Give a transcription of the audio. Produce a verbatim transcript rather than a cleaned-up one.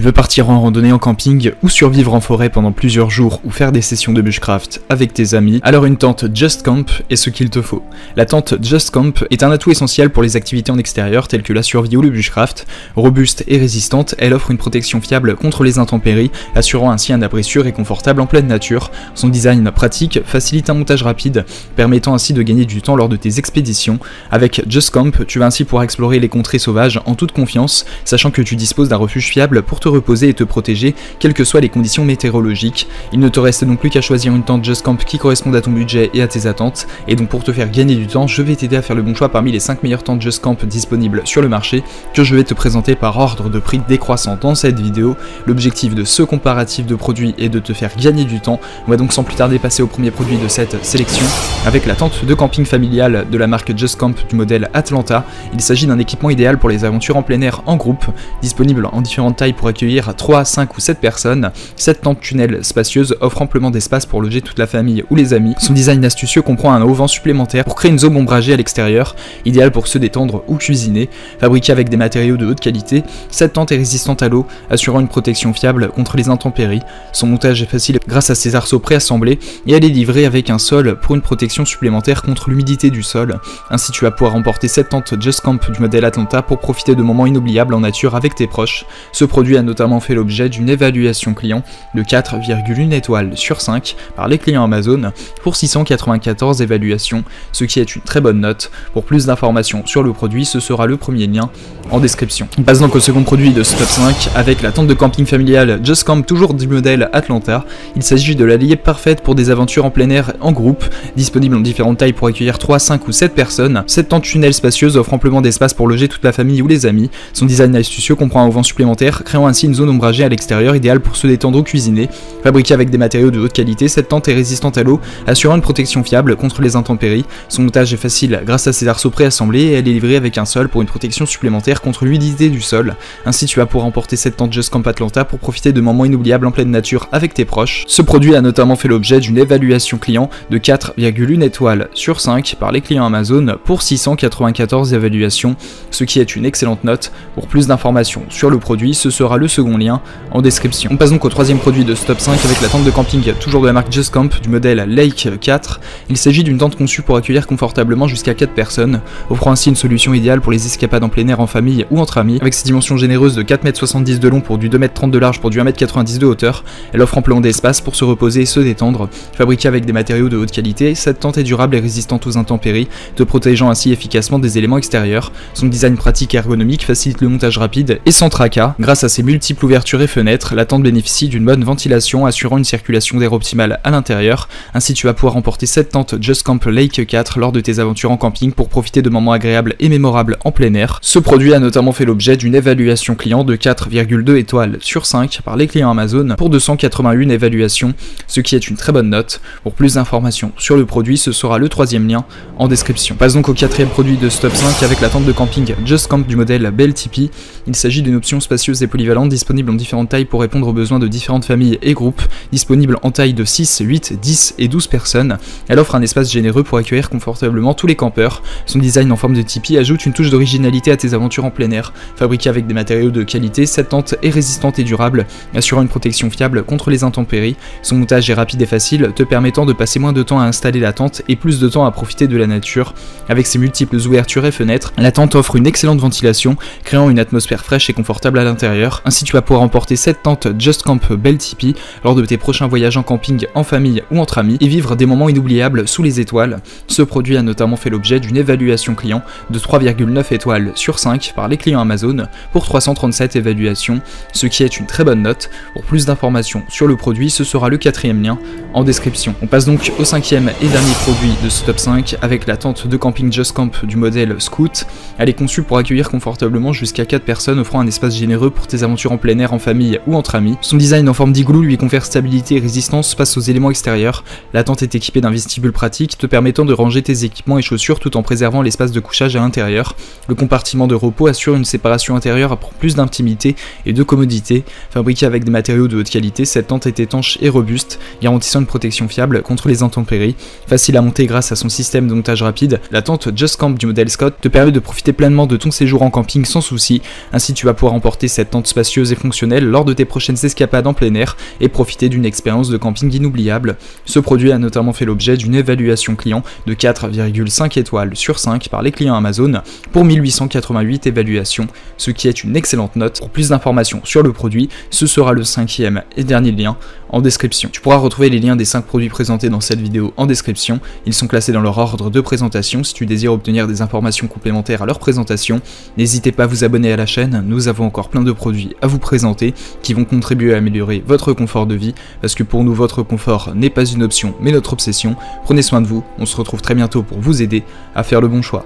tu veux partir en randonnée en camping ou survivre en forêt pendant plusieurs jours ou faire des sessions de bushcraft avec tes amis, alors une tente Just Camp est ce qu'il te faut. La tente Just Camp est un atout essentiel pour les activités en extérieur telles que la survie ou le bushcraft. Robuste et résistante, elle offre une protection fiable contre les intempéries, assurant ainsi un abri sûr et confortable en pleine nature. Son design pratique facilite un montage rapide, permettant ainsi de gagner du temps lors de tes expéditions. Avec Just Camp, tu vas ainsi pouvoir explorer les contrées sauvages en toute confiance, sachant que tu disposes d'un refuge fiable pour te reposer et te protéger, quelles que soient les conditions météorologiques. Il ne te reste donc plus qu'à choisir une tente Just Camp qui corresponde à ton budget et à tes attentes, et donc pour te faire gagner du temps, je vais t'aider à faire le bon choix parmi les cinq meilleures tentes Just Camp disponibles sur le marché, que je vais te présenter par ordre de prix décroissant dans cette vidéo. L'objectif de ce comparatif de produits est de te faire gagner du temps. On va donc sans plus tarder passer au premier produit de cette sélection, avec la tente de camping familiale de la marque Just Camp du modèle Atlanta. Il s'agit d'un équipement idéal pour les aventures en plein air en groupe, disponible en différentes tailles pour accueillir trois, cinq ou sept personnes. Cette tente tunnel spacieuse offre amplement d'espace pour loger toute la famille ou les amis. Son design astucieux comprend un auvent supplémentaire pour créer une zone ombragée à l'extérieur, idéale pour se détendre ou cuisiner. Fabriquée avec des matériaux de haute qualité, cette tente est résistante à l'eau, assurant une protection fiable contre les intempéries. Son montage est facile grâce à ses arceaux préassemblés, et elle est livrée avec un sol pour une protection supplémentaire contre l'humidité du sol. Ainsi tu vas pouvoir emporter cette tente Just Camp du modèle Atlanta pour profiter de moments inoubliables en nature avec tes proches. Ce produit a notamment fait l'objet d'une évaluation client de quatre virgule une étoiles sur cinq par les clients Amazon pour six cent quatre-vingt-quatorze évaluations, ce qui est une très bonne note. Pour plus d'informations sur le produit, ce sera le premier lien en description. On passe donc au second produit de ce top cinq avec la tente de camping familiale Just Camp, toujours du modèle Atlanta. Il s'agit de l'alliée parfaite pour des aventures en plein air en groupe, disponible en différentes tailles pour accueillir trois, cinq ou sept personnes. Cette tente tunnel spacieuse offre amplement d'espace pour loger toute la famille ou les amis. Son design astucieux comprend un auvent supplémentaire, créant ainsi une zone ombragée à l'extérieur idéale pour se détendre ou cuisiner. Fabriquée avec des matériaux de haute qualité, cette tente est résistante à l'eau, assurant une protection fiable contre les intempéries. Son montage est facile grâce à ses arceaux préassemblés, et elle est livrée avec un sol pour une protection supplémentaire contre l'humidité du sol. Ainsi tu vas pouvoir emporter cette tente Just Camp Atlanta pour profiter de moments inoubliables en pleine nature avec tes proches. Ce produit a notamment fait l'objet d'une évaluation client de quatre virgule une étoiles sur cinq par les clients Amazon pour six cent quatre-vingt-quatorze évaluations, ce qui est une excellente note. Pour plus d'informations sur le produit, ce sera le second lien en description. On passe donc au troisième produit de ce top cinq avec la tente de camping toujours de la marque Just Camp du modèle Lake quatre. Il s'agit d'une tente conçue pour accueillir confortablement jusqu'à quatre personnes, offrant ainsi une solution idéale pour les escapades en plein air en famille ou entre amis. Avec ses dimensions généreuses de quatre mètres soixante-dix de long pour du deux mètres trente de large pour du un mètre quatre-vingt-dix de hauteur, elle offre amplement d'espace pour se reposer et se détendre. Fabriquée avec des matériaux de haute qualité, cette tente est durable et résistante aux intempéries, te protégeant ainsi efficacement des éléments extérieurs. Son design pratique et ergonomique facilite le montage rapide et sans tracas. Grâce à ses multiples ouvertures et fenêtres, la tente bénéficie d'une bonne ventilation assurant une circulation d'air optimale à l'intérieur. Ainsi tu vas pouvoir emporter cette tente Just Camp Lake quatre lors de tes aventures en camping pour profiter de moments agréables et mémorables en plein air. Ce produit a notamment fait l'objet d'une évaluation client de quatre virgule deux étoiles sur cinq par les clients Amazon pour deux cent quatre-vingt-un évaluations, ce qui est une très bonne note. Pour plus d'informations sur le produit, ce sera le troisième lien en description. On passe donc au quatrième produit de ce top cinq avec la tente de camping Just Camp du modèle Bell Tipi. Il s'agit d'une option spacieuse et polyvalente disponible en différentes tailles pour répondre aux besoins de différentes familles et groupes, disponible en taille de six, huit, dix et douze personnes. Elle offre un espace généreux pour accueillir confortablement tous les campeurs. Son design en forme de tipi ajoute une touche d'originalité à tes aventures en plein air. Fabriquée avec des matériaux de qualité, cette tente est résistante et durable, assurant une protection fiable contre les intempéries. Son montage est rapide et facile, te permettant de passer moins de temps à installer la tente et plus de temps à profiter de la nature. Avec ses multiples ouvertures et fenêtres, la tente offre une excellente ventilation, créant une atmosphère fraîche et confortable à l'intérieur. Ainsi tu vas pouvoir emporter cette tente Just Camp Bell Tipi lors de tes prochains voyages en camping, en famille ou entre amis, et vivre des moments inoubliables sous les étoiles. Ce produit a notamment fait l'objet d'une évaluation client de trois virgule neuf étoiles sur cinq par les clients Amazon pour trois cent trente-sept évaluations, ce qui est une très bonne note. Pour plus d'informations sur le produit, ce sera le quatrième lien en description. On passe donc au cinquième et dernier produit de ce top cinq avec la tente de camping Just Camp du modèle Scout. Elle est conçue pour accueillir confortablement jusqu'à quatre personnes, offrant un espace généreux pour tes aventures en plein air en famille ou entre amis. Son design en forme d'igloo lui confère stabilité et résistance face aux éléments extérieurs. La tente est équipée d'un vestibule pratique te permettant de ranger tes équipements et chaussures tout en préservant l'espace de couchage à l'intérieur. Le compartiment de repos assure une séparation intérieure pour plus d'intimité et de commodité. Fabriquée avec des matériaux de haute qualité, cette tente est étanche et robuste, garantissant une protection fiable contre les intempéries. Facile à monter grâce à son système de montage rapide, la tente Just Camp du modèle Scott te permet de profiter pleinement de ton séjour en camping sans souci. Ainsi tu vas pouvoir emporter cette tente spacieuse spacieuse et fonctionnelle lors de tes prochaines escapades en plein air et profiter d'une expérience de camping inoubliable. Ce produit a notamment fait l'objet d'une évaluation client de quatre virgule cinq étoiles sur cinq par les clients Amazon pour mille huit cent quatre-vingt-huit évaluations, ce qui est une excellente note. Pour plus d'informations sur le produit, ce sera le cinquième et dernier lien en description. Tu pourras retrouver les liens des cinq produits présentés dans cette vidéo en description. Ils sont classés dans leur ordre de présentation. Si tu désires obtenir des informations complémentaires à leur présentation, n'hésitez pas à vous abonner à la chaîne. Nous avons encore plein de produits à vous présenter qui vont contribuer à améliorer votre confort de vie, parce que pour nous votre confort n'est pas une option mais notre obsession. Prenez soin de vous, on se retrouve très bientôt pour vous aider à faire le bon choix.